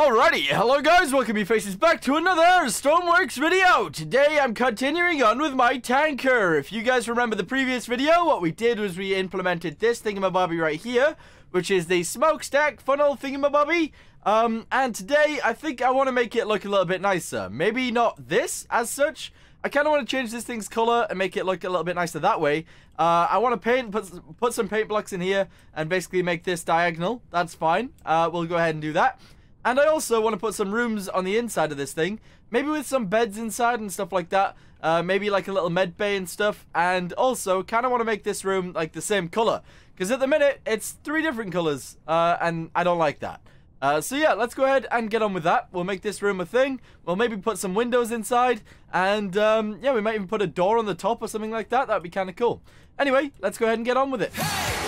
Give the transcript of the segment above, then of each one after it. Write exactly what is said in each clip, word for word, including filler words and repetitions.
Alrighty, hello guys, welcome you faces back to another Stormworks video! Today I'm continuing on with my tanker. If you guys remember the previous video, what we did was we implemented this thingamabobby right here, which is the smokestack funnel thingamabobby. Um, and today I think I want to make it look a little bit nicer. Maybe not this as such. I kind of want to change this thing's color and make it look a little bit nicer that way. Uh, I want to paint, put, put some paint blocks in here and basically make this diagonal. That's fine. Uh, we'll go ahead and do that. And I also want to put some rooms on the inside of this thing, maybe with some beds inside and stuff like that, uh, maybe like a little med bay and stuff, and also kind of want to make this room like the same color, because at the minute it's three different colors, uh, and I don't like that. Uh, so yeah, let's go ahead and get on with that. We'll make this room a thing, we'll maybe put some windows inside, and um, yeah, we might even put a door on the top or something like that. That'd be kind of cool. Anyway, let's go ahead and get on with it. Hey!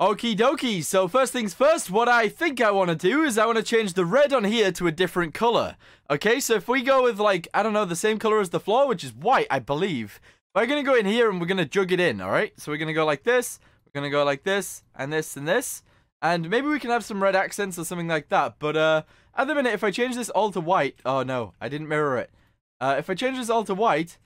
Okie dokie, so first things first, what I think I want to do is I want to change the red on here to a different color. Okay, so if we go with like, I don't know, the same color as the floor, which is white, I believe. We're going to go in here and we're going to jug it in, alright? So we're going to go like this, we're going to go like this, and this, and this. And maybe we can have some red accents or something like that, but uh, at the minute, if I change this all to white, oh no, I didn't mirror it. Uh, if I change this all to white,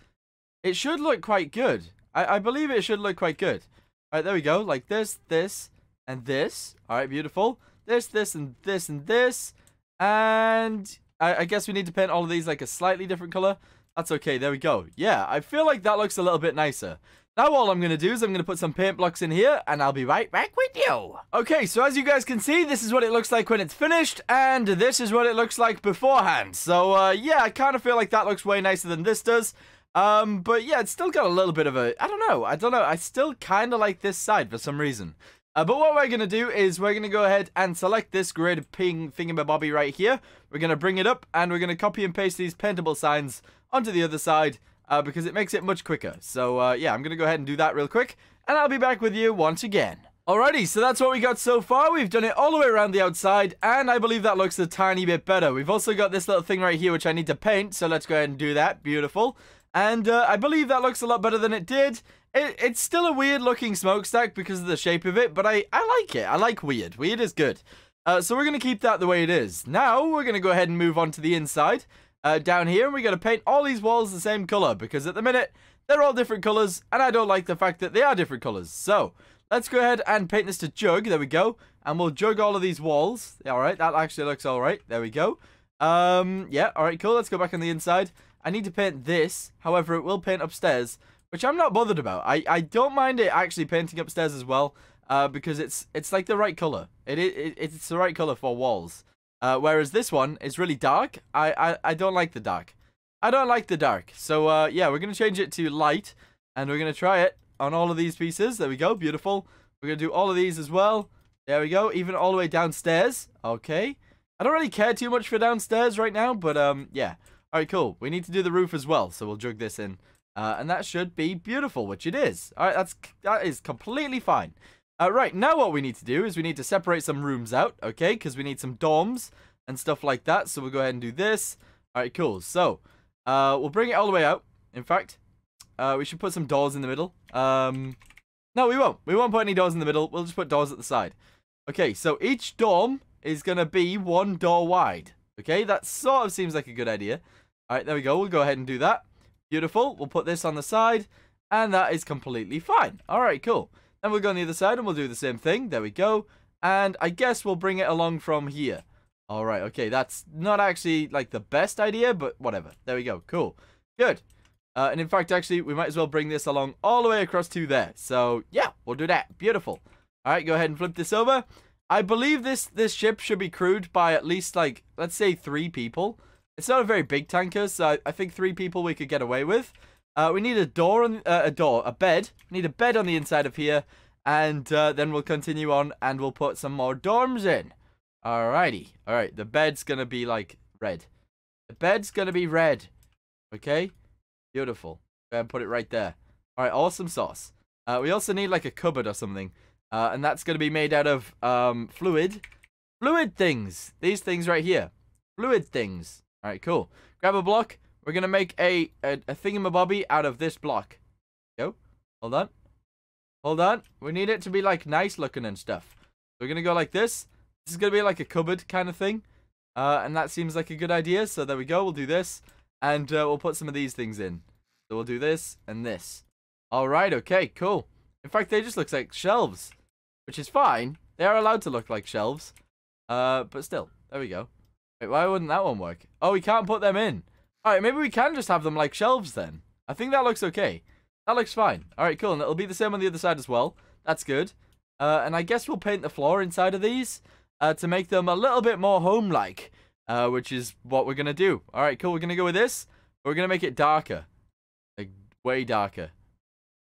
it should look quite good. I, I believe it should look quite good. Alright, there we go, like this, this, and this. Alright, beautiful. This, this, and this, and this. And I, I guess we need to paint all of these like a slightly different color. That's okay, there we go. Yeah, I feel like that looks a little bit nicer. Now all I'm going to do is I'm going to put some paint blocks in here, and I'll be right back with you. Okay, so as you guys can see, this is what it looks like when it's finished, and this is what it looks like beforehand. So uh, yeah, I kind of feel like that looks way nicer than this does. Um, but yeah, it's still got a little bit of a, I don't know, I don't know, I still kind of like this side for some reason. Uh, but what we're going to do is we're going to go ahead and select this grid ping thingamabobby right here. We're going to bring it up and we're going to copy and paste these paintable signs onto the other side uh, because it makes it much quicker. So uh, yeah, I'm going to go ahead and do that real quick and I'll be back with you once again. Alrighty, so that's what we got so far. We've done it all the way around the outside, and I believe that looks a tiny bit better. We've also got this little thing right here which I need to paint, so let's go ahead and do that. Beautiful. And uh, I believe that looks a lot better than it did. It, it's still a weird looking smokestack because of the shape of it, but I, I like it. I like weird. Weird is good. Uh, so we're going to keep that the way it is. Now we're going to go ahead and move on to the inside uh, down here, and we're going to paint all these walls the same color because at the minute they're all different colors, and I don't like the fact that they are different colors. So let's go ahead and paint this to jug. There we go. And we'll jug all of these walls. All right. That actually looks all right. There we go. Um, yeah. All right, cool. Let's go back on the inside. I need to paint this, however it will paint upstairs, which I'm not bothered about. I, I don't mind it actually painting upstairs as well, uh, because it's it's like the right colour. It, it It's the right colour for walls. Uh, whereas this one is really dark. I, I, I don't like the dark. I don't like the dark. So uh, yeah, we're going to change it to light, and we're going to try it on all of these pieces. There we go, beautiful. We're going to do all of these as well. There we go, even all the way downstairs. Okay. I don't really care too much for downstairs right now, but um, yeah. Alright, cool. We need to do the roof as well, so we'll jug this in. Uh, and that should be beautiful, which it is. Alright, that's, that is completely fine. Uh, right, now what we need to do is we need to separate some rooms out, okay? Because we need some dorms and stuff like that, so we'll go ahead and do this. Alright, cool. So, uh, we'll bring it all the way out, in fact. Uh, we should put some doors in the middle. Um, no, we won't. We won't put any doors in the middle. We'll just put doors at the side. Okay, so each dorm is going to be one door wide. Okay, that sort of seems like a good idea. Alright, there we go. We'll go ahead and do that. Beautiful. We'll put this on the side, and that is completely fine. Alright, cool. Then we'll go on the other side, and we'll do the same thing. There we go. And I guess we'll bring it along from here. Alright, okay. That's not actually, like, the best idea, but whatever. There we go. Cool. Good. Uh, and in fact, actually, we might as well bring this along all the way across to there. So, yeah, we'll do that. Beautiful. Alright, go ahead and flip this over. I believe this, this ship should be crewed by at least, like, let's say three people. It's not a very big tanker, so I, I think three people we could get away with. Uh, we need a door, on, uh, a door, a bed. We need a bed on the inside of here, and uh, then we'll continue on, and we'll put some more dorms in. Alrighty. Alright, the bed's gonna be, like, red. The bed's gonna be red. Okay? Beautiful. Go ahead and put it right there. Alright, awesome sauce. Uh, we also need, like, a cupboard or something. Uh, and that's going to be made out of um, fluid. Fluid things. These things right here. Fluid things. Alright, cool. Grab a block. We're going to make a, a, a thingamabobby out of this block. Go. Hold on. Hold on. We need it to be, like, nice looking and stuff. We're gonna go like this. This is gonna be like a cupboard kind of thing. Uh, and that seems like a good idea. So there we go. We'll do this. And uh, we'll put some of these things in. So we'll do this and this. Alright, okay, cool. In fact, they just look like shelves. Which is fine. They are allowed to look like shelves. Uh, but still. There we go. Wait, why wouldn't that one work? Oh, we can't put them in. Alright, maybe we can just have them like shelves then. I think that looks okay. That looks fine. Alright, cool. And it'll be the same on the other side as well. That's good. Uh, and I guess we'll paint the floor inside of these uh, to make them a little bit more home-like, uh, which is what we're going to do. Alright, cool. We're going to go with this. We're going to make it darker. Like, way darker.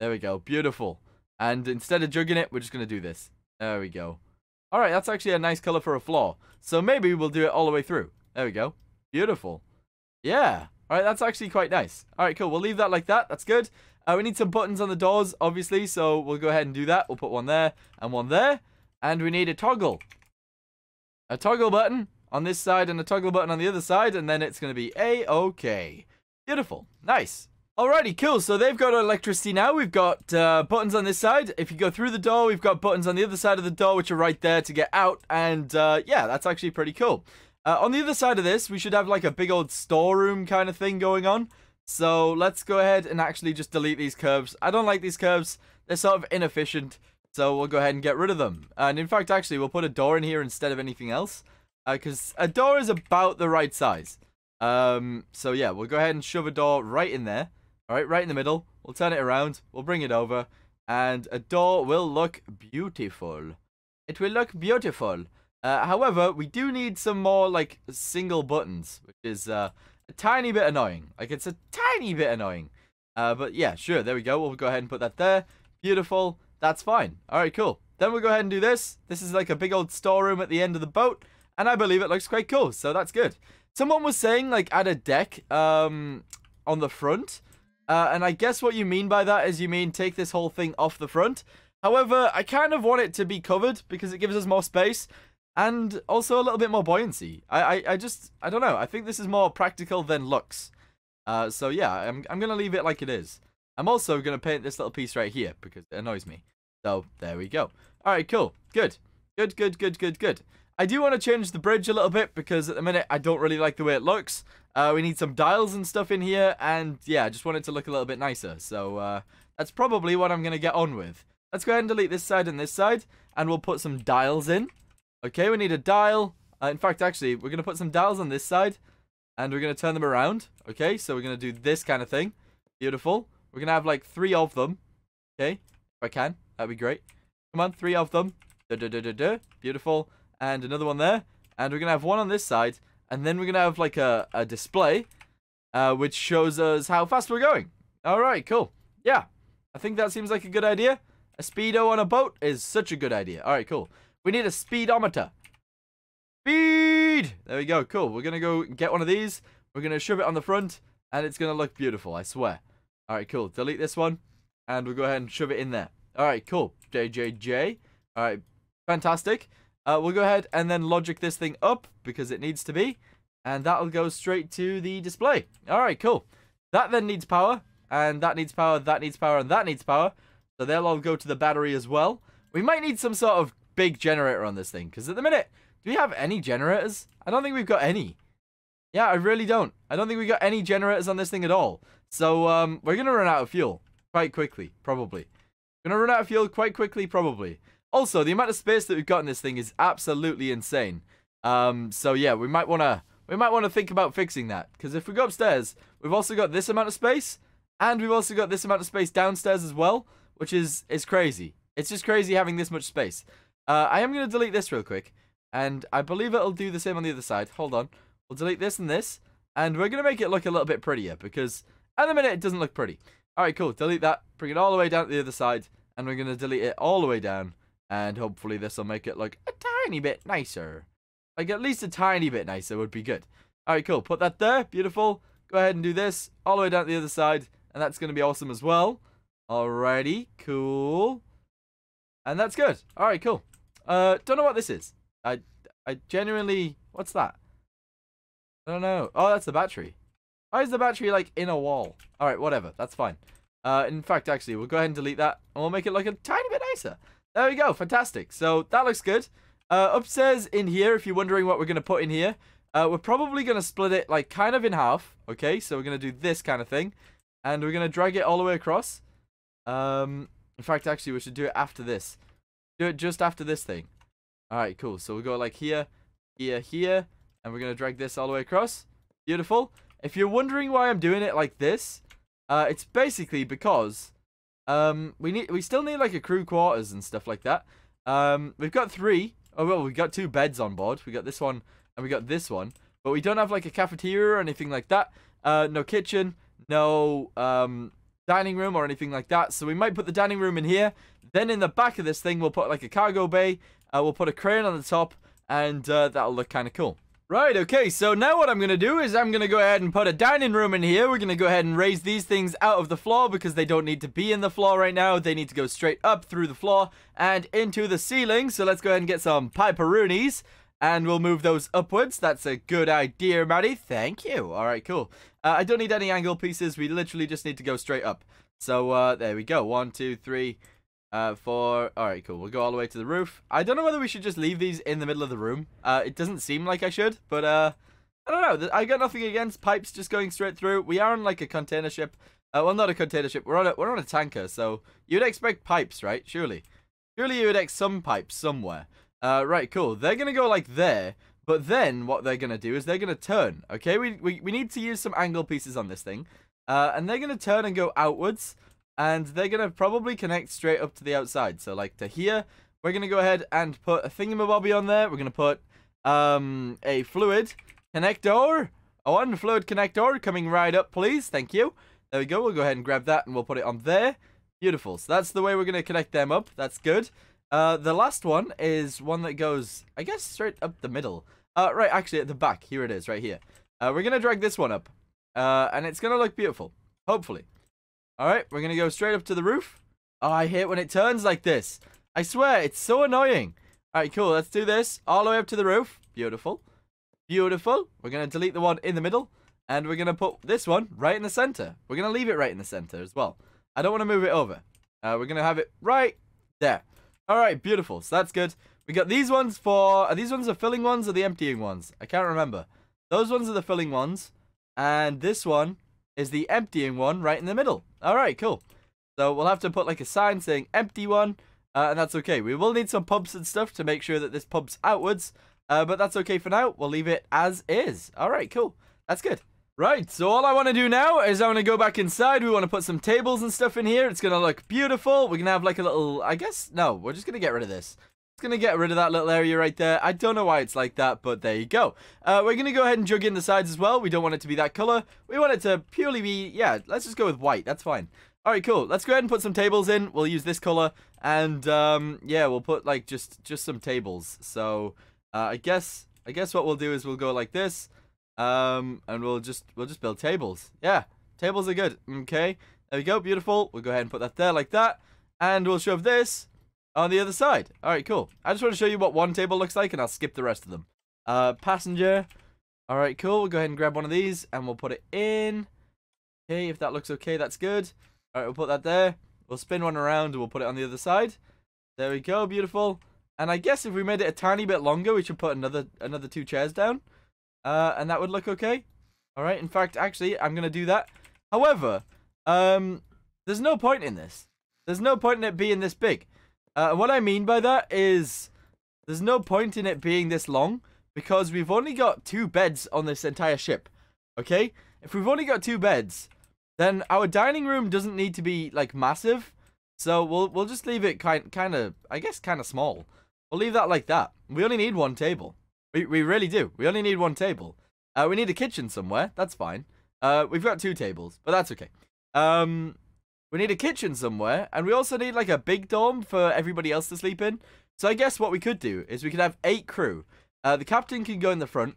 There we go. Beautiful. And instead of jugging it, we're just going to do this. There we go. Alright, that's actually a nice color for a floor. So maybe we'll do it all the way through. There we go. Beautiful. Yeah. Alright, that's actually quite nice. Alright, cool. We'll leave that like that. That's good. Uh, we need some buttons on the doors, obviously. So we'll go ahead and do that. We'll put one there and one there. And we need a toggle. A toggle button on this side and a toggle button on the other side. And then it's going to be A-okay. Beautiful. Nice. Alrighty, cool. So they've got electricity now. We've got uh, buttons on this side. If you go through the door, we've got buttons on the other side of the door, which are right there to get out. And uh, yeah, that's actually pretty cool. Uh, on the other side of this, we should have like a big old storeroom kind of thing going on. So let's go ahead and actually just delete these curves. I don't like these curves. They're sort of inefficient. So we'll go ahead and get rid of them. And in fact, actually, we'll put a door in here instead of anything else. Because uh, a door is about the right size. Um, so yeah, we'll go ahead and shove a door right in there. Alright, right in the middle. We'll turn it around. We'll bring it over. And a door will look beautiful. It will look beautiful. Uh, however, we do need some more, like, single buttons. Which is uh, a tiny bit annoying. Like, it's a tiny bit annoying. Uh, but, yeah, sure. There we go. We'll go ahead and put that there. Beautiful. That's fine. Alright, cool. Then we'll go ahead and do this. This is, like, a big old storeroom at the end of the boat. And I believe it looks quite cool. So, that's good. Someone was saying, like, add a deck um, on the front. Uh, and I guess what you mean by that is you mean take this whole thing off the front. However, I kind of want it to be covered because it gives us more space and also a little bit more buoyancy. I, I, I just, I don't know. I think this is more practical than looks. Uh, so yeah, I'm, I'm going to leave it like it is. I'm also going to paint this little piece right here because it annoys me. So there we go. All right, cool. Good. Good, good, good, good, good. I do want to change the bridge a little bit because at the minute I don't really like the way it looks. Uh, we need some dials and stuff in here, and yeah, I just want it to look a little bit nicer. So uh, that's probably what I'm going to get on with. Let's go ahead and delete this side and this side, and we'll put some dials in. Okay, we need a dial. Uh, in fact, actually, we're going to put some dials on this side, and we're going to turn them around. Okay, so we're going to do this kind of thing. Beautiful. We're going to have like three of them. Okay, if I can, that'd be great. Come on, three of them. Duh, duh, duh, duh, duh. Beautiful. And another one there. And we're going to have one on this side. And then we're going to have, like, a, a display, uh, which shows us how fast we're going. All right, cool. Yeah, I think that seems like a good idea. A speedo on a boat is such a good idea. All right, cool. We need a speedometer. Speed! There we go, cool. We're going to go get one of these. We're going to shove it on the front, and it's going to look beautiful, I swear. All right, cool. Delete this one, and we'll go ahead and shove it in there. All right, cool. J J J. All right, fantastic. Uh, we'll go ahead and then logic this thing up because it needs to be. And that'll go straight to the display. All right, cool. That then needs power. And that needs power, that needs power, and that needs power. So they'll all go to the battery as well. We might need some sort of big generator on this thing. Because at the minute, do we have any generators? I don't think we've got any. Yeah, I really don't. I don't think we've got any generators on this thing at all. So um, we're going to run out of fuel quite quickly, probably. We're going to run out of fuel quite quickly, probably. Also, the amount of space that we've got in this thing is absolutely insane. Um, so yeah, we might want to we might want to think about fixing that. Because if we go upstairs, we've also got this amount of space. And we've also got this amount of space downstairs as well. Which is, is crazy. It's just crazy having this much space. Uh, I am going to delete this real quick. And I believe it'll do the same on the other side. Hold on. We'll delete this and this. And we're going to make it look a little bit prettier. Because at the minute, it doesn't look pretty. Alright, cool. Delete that. Bring it all the way down to the other side. And we're going to delete it all the way down. And hopefully this will make it look a tiny bit nicer. Like, at least a tiny bit nicer would be good. Alright, cool. Put that there. Beautiful. Go ahead and do this all the way down to the other side. And that's going to be awesome as well. Alrighty. Cool. And that's good. Alright, cool. Uh, don't know what this is. I, I genuinely... What's that? I don't know. Oh, that's the battery. Why is the battery, like, in a wall? Alright, whatever. That's fine. Uh, in fact, actually, we'll go ahead and delete that, and we'll make it look a tiny bit nicer. There we go. Fantastic. So that looks good. Uh, upstairs in here, if you're wondering what we're going to put in here, uh, we're probably going to split it, like, kind of in half. Okay, so we're going to do this kind of thing, and we're going to drag it all the way across. Um, in fact, actually, we should do it after this. Do it just after this thing. All right, cool. So we'll go, like, here, here, here, and we're going to drag this all the way across. Beautiful. If you're wondering why I'm doing it like this, uh, it's basically because um, we need we still need, like, a crew quarters and stuff like that. Um, we've got three. Oh, well, we've got two beds on board. We got this one and we got this one. But we don't have, like, a cafeteria or anything like that. Uh, no kitchen, no um, dining room or anything like that. So we might put the dining room in here. Then in the back of this thing, we'll put, like, a cargo bay. Uh, we'll put a crane on the top, and uh, that'll look kind of cool. Right, okay, so now what I'm going to do is I'm going to go ahead and put a dining room in here. We're going to go ahead and raise these things out of the floor because they don't need to be in the floor right now. They need to go straight up through the floor and into the ceiling. So let's go ahead and get some piperoonies, and we'll move those upwards. That's a good idea, Maddie. Thank you. All right, cool. Uh, I don't need any angle pieces. We literally just need to go straight up. So uh, there we go. One, two, three, uh, four. All right, cool. We'll go all the way to the roof. I don't know whether we should just leave these in the middle of the room. Uh, it doesn't seem like I should, but uh, I don't know. I got nothing against pipes just going straight through. We are on, like, a container ship. Uh, well, not a container ship. We're on a, we're on a tanker, so you'd expect pipes, right? Surely. Surely you would expect some pipes somewhere. Uh, right, cool. They're going to go, like, there, but then what they're going to do is they're going to turn, okay? We, we, we need to use some angle pieces on this thing, uh, and they're going to turn and go outwards. And they're going to probably connect straight up to the outside. So, like, to here, we're going to go ahead and put a thingamabobby on there. We're going to put um, a fluid connector. Oh, one fluid connector coming right up, please. Thank you. There we go. We'll go ahead and grab that, and we'll put it on there. Beautiful. So that's the way we're going to connect them up. That's good. Uh, the last one is one that goes, I guess, straight up the middle. Uh, right, actually, at the back. Here it is, right here. Uh, we're going to drag this one up. Uh, and it's going to look beautiful. Hopefully. Alright, we're going to go straight up to the roof. Oh, I hate when it turns like this. I swear, it's so annoying. Alright, cool. Let's do this. All the way up to the roof. Beautiful. Beautiful. We're going to delete the one in the middle. And we're going to put this one right in the center. We're going to leave it right in the center as well. I don't want to move it over. Uh, we're going to have it right there. Alright, beautiful. So that's good. We got these ones for... Are these ones the filling ones or the emptying ones? I can't remember. Those ones are the filling ones. And this one is the emptying one right in the middle. Alright, cool. So we'll have to put, like, a sign saying empty one, uh, and that's okay. We will need some pubs and stuff to make sure that this pubs outwards, uh, but that's okay for now. We'll leave it as is. Alright, cool. That's good. Right, so all I want to do now is I want to go back inside. We want to put some tables and stuff in here. It's going to look beautiful. We're going to have, like, a little, I guess, no, we're just going to get rid of this. It's going to get rid of that little area right there. I don't know why it's like that, but there you go. Uh, we're going to go ahead and jug in the sides as well. We don't want it to be that color. We want it to purely be, yeah, let's just go with white. That's fine. All right, cool. Let's go ahead and put some tables in. We'll use this color, and um, yeah, we'll put, like, just just some tables. So uh, I guess I guess what we'll do is we'll go like this, um, and we'll just we'll just build tables. Yeah, tables are good. Okay, there we go. Beautiful. We'll go ahead and put that there like that, and we'll shove this on the other side. All right, cool. I just want to show you what one table looks like, and I'll skip the rest of them. Uh, passenger. All right, cool. We'll go ahead and grab one of these, and we'll put it in. Okay, if that looks okay, that's good. All right, we'll put that there. We'll spin one around, and we'll put it on the other side. There we go. Beautiful. And I guess if we made it a tiny bit longer, we should put another another two chairs down, uh, and that would look okay. All right. In fact, actually, I'm going to do that. However, um, there's no point in this. There's no point in it being this big. Uh, what I mean by that is there's no point in it being this long because we've only got two beds on this entire ship, okay? If we've only got two beds, then our dining room doesn't need to be, like, massive. So we'll we'll just leave it kind kind of, I guess, kind of small. We'll leave that like that. We only need one table. We, we really do. We only need one table. Uh, we need a kitchen somewhere. That's fine. Uh, we've got two tables, but that's okay. Um... We need a kitchen somewhere, and we also need, like, a big dorm for everybody else to sleep in. So I guess what we could do is we could have eight crew. Uh, the captain can go in the front,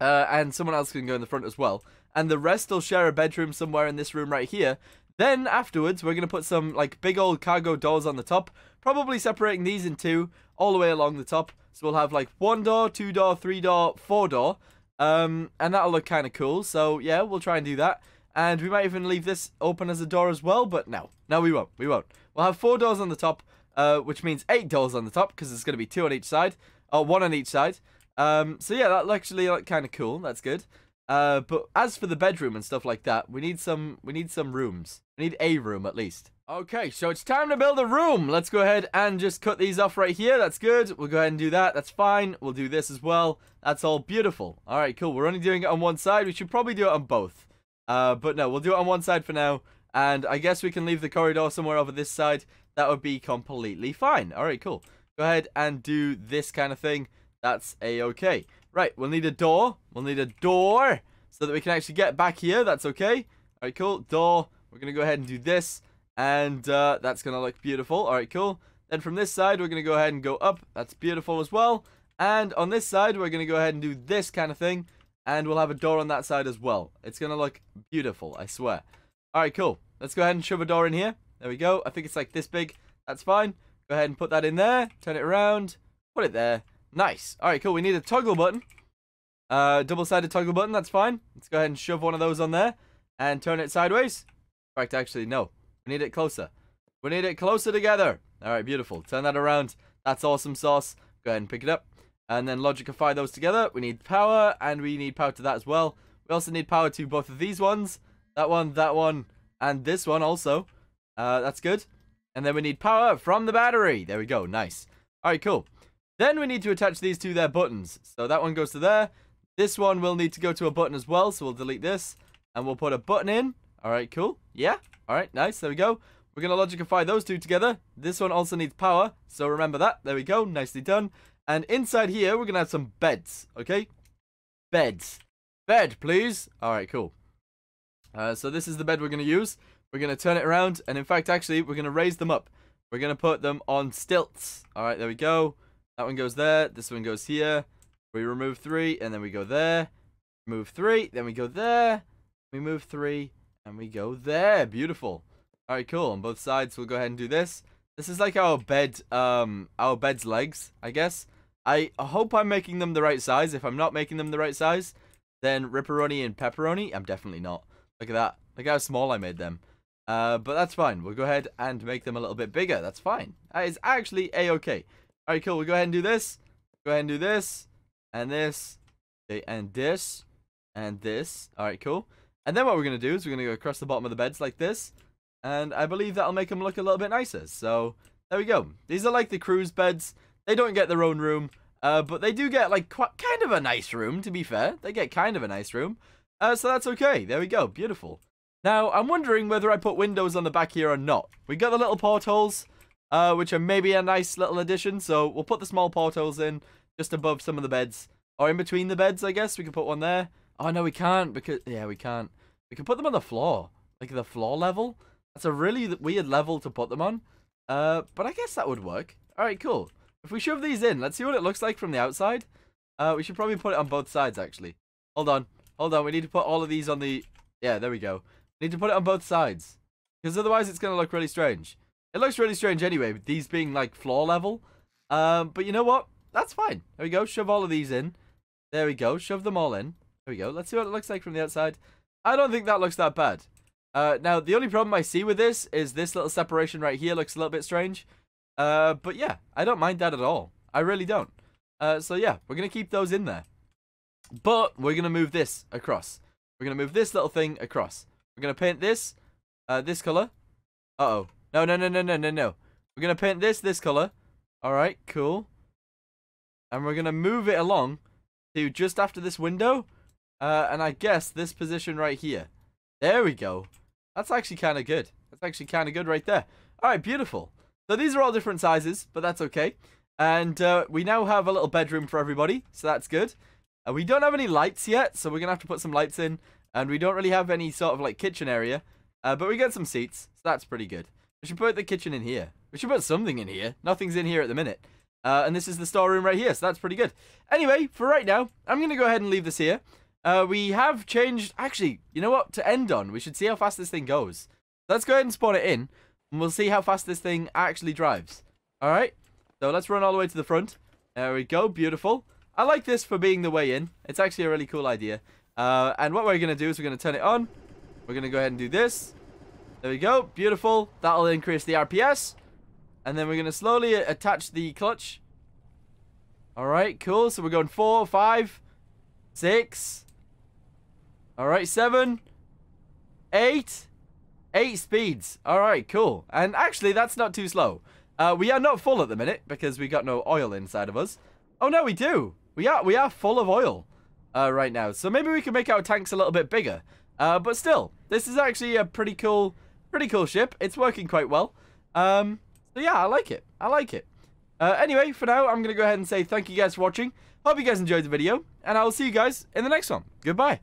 uh, and someone else can go in the front as well. And the rest will share a bedroom somewhere in this room right here. Then afterwards, we're going to put some, like, big old cargo doors on the top, probably separating these in two all the way along the top. So we'll have, like, one door, two door, three door, four door, um, and that'll look kind of cool. So yeah, we'll try and do that. And we might even leave this open as a door as well, but no. No, we won't. We won't. We'll have four doors on the top, uh, which means eight doors on the top, because there's going to be two on each side. Or one on each side. Um, so yeah, that actually looked kind of cool. That's good. Uh, but as for the bedroom and stuff like that, we need some, we need some rooms. We need a room at least. Okay, so it's time to build a room. Let's go ahead and just cut these off right here. That's good. We'll go ahead and do that. That's fine. We'll do this as well. That's all beautiful. All right, cool. We're only doing it on one side. We should probably do it on both. Uh, but no, we'll do it on one side for now. And I guess we can leave the corridor somewhere over this side. That would be completely fine. All right, cool. Go ahead and do this kind of thing. That's a-okay. Right, we'll need a door. We'll need a door so that we can actually get back here. That's okay. All right, cool. Door. We're going to go ahead and do this. And uh, that's going to look beautiful. All right, cool. Then from this side, we're going to go ahead and go up. That's beautiful as well. And on this side, we're going to go ahead and do this kind of thing. And we'll have a door on that side as well. It's going to look beautiful, I swear. All right, cool. Let's go ahead and shove a door in here. There we go. I think it's like this big. That's fine. Go ahead and put that in there. Turn it around. Put it there. Nice. All right, cool. We need a toggle button. Uh, double-sided toggle button. That's fine. Let's go ahead and shove one of those on there and turn it sideways. In fact, actually, no. We need it closer. We need it closer together. All right, beautiful. Turn that around. That's awesome sauce. Go ahead and pick it up. And then logicify those together. We need power, and we need power to that as well. We also need power to both of these ones. That one, that one, and this one also. Uh, that's good. And then we need power from the battery. There we go. Nice. All right, cool. Then we need to attach these to their buttons. So that one goes to there. This one will need to go to a button as well. So we'll delete this. And we'll put a button in. All right, cool. Yeah. All right, nice. There we go. We're going to logicify those two together. This one also needs power. So remember that. There we go. Nicely done. And inside here, we're going to have some beds. Okay? Beds. Bed, please. All right, cool. Uh, so this is the bed we're going to use. We're going to turn it around. And in fact, actually, we're going to raise them up. We're going to put them on stilts. All right, there we go. That one goes there. This one goes here. We remove three, and then we go there. Move three, then we go there. We move three, and we go there. Beautiful. All right, cool. On both sides, we'll go ahead and do this. This is like our bed, um, our bed's legs, I guess. I hope I'm making them the right size. If I'm not making them the right size, then ripperoni and pepperoni. I'm definitely not. Look at that. Look how small I made them. Uh, but that's fine. We'll go ahead and make them a little bit bigger. That's fine. That is actually a-okay. All right, cool. We'll go ahead and do this. Go ahead and do this. And this. Okay, and this. And this. All right, cool. And then what we're going to do is we're going to go across the bottom of the beds like this. And I believe that'll make them look a little bit nicer. So, there we go. These are like the cruise beds. They don't get their own room. Uh, but they do get, like, quite, kind of a nice room, to be fair. They get kind of a nice room. Uh, so, that's okay. There we go. Beautiful. Now, I'm wondering whether I put windows on the back here or not. We got the little portholes. Uh, which are maybe a nice little addition. So we'll put the small portholes in just above some of the beds. Or in between the beds, I guess. We can put one there. Oh, no, we can't. because Yeah, we can't. We can put them on the floor. Like the floor level. That's a really weird level to put them on. Uh, but I guess that would work. All right, cool. If we shove these in, let's see what it looks like from the outside. Uh, we should probably put it on both sides, actually. Hold on. Hold on. We need to put all of these on the... Yeah, there we go. We need to put it on both sides. Because otherwise it's going to look really strange. It looks really strange anyway, with these being, like, floor level. Um, but you know what? That's fine. There we go. Shove all of these in. There we go. Shove them all in. There we go. Let's see what it looks like from the outside. I don't think that looks that bad. Uh, now, the only problem I see with this is this little separation right here looks a little bit strange. Uh, but, yeah. I don't mind that at all. I really don't. Uh, so, yeah. We're going to keep those in there. But we're going to move this across. We're going to move this little thing across. We're going to paint this. Uh, this color. Uh-oh. No, no, no, no, no, no, no. We're going to paint this this color. All right, cool. And we're going to move it along to just after this window. Uh, and I guess this position right here. There we go. That's actually kind of good. That's actually kind of good right there. All right, beautiful. So these are all different sizes, but that's okay. And uh, we now have a little bedroom for everybody, so that's good. Uh, we don't have any lights yet, so we're going to have to put some lights in. And we don't really have any sort of like kitchen area. Uh, but we get some seats, so that's pretty good. We should put the kitchen in here. We should put something in here. Nothing's in here at the minute. Uh, and this is the storeroom right here, so that's pretty good. Anyway, for right now, I'm going to go ahead and leave this here. Uh, we have changed... Actually, you know what? To end on, we should see how fast this thing goes. Let's go ahead and spawn it in, and we'll see how fast this thing actually drives. All right? So let's run all the way to the front. There we go. Beautiful. I like this for being the way in. It's actually a really cool idea. Uh, and what we're going to do is we're going to turn it on. We're going to go ahead and do this. There we go. Beautiful. That'll increase the R P S. And then we're going to slowly attach the clutch. All right, cool. So we're going four, five, six. All right, seven, eight. Eight speeds. All right, cool. And actually, that's not too slow. Uh, we are not full at the minute because we got no oil inside of us. Oh, no, we do. We are we are full of oil uh, right now. So maybe we can make our tanks a little bit bigger. Uh, but still, this is actually a pretty cool, pretty cool ship. It's working quite well. Um, so yeah, I like it. I like it. Uh, anyway, for now, I'm going to go ahead and say thank you guys for watching. Hope you guys enjoyed the video, and I will see you guys in the next one. Goodbye.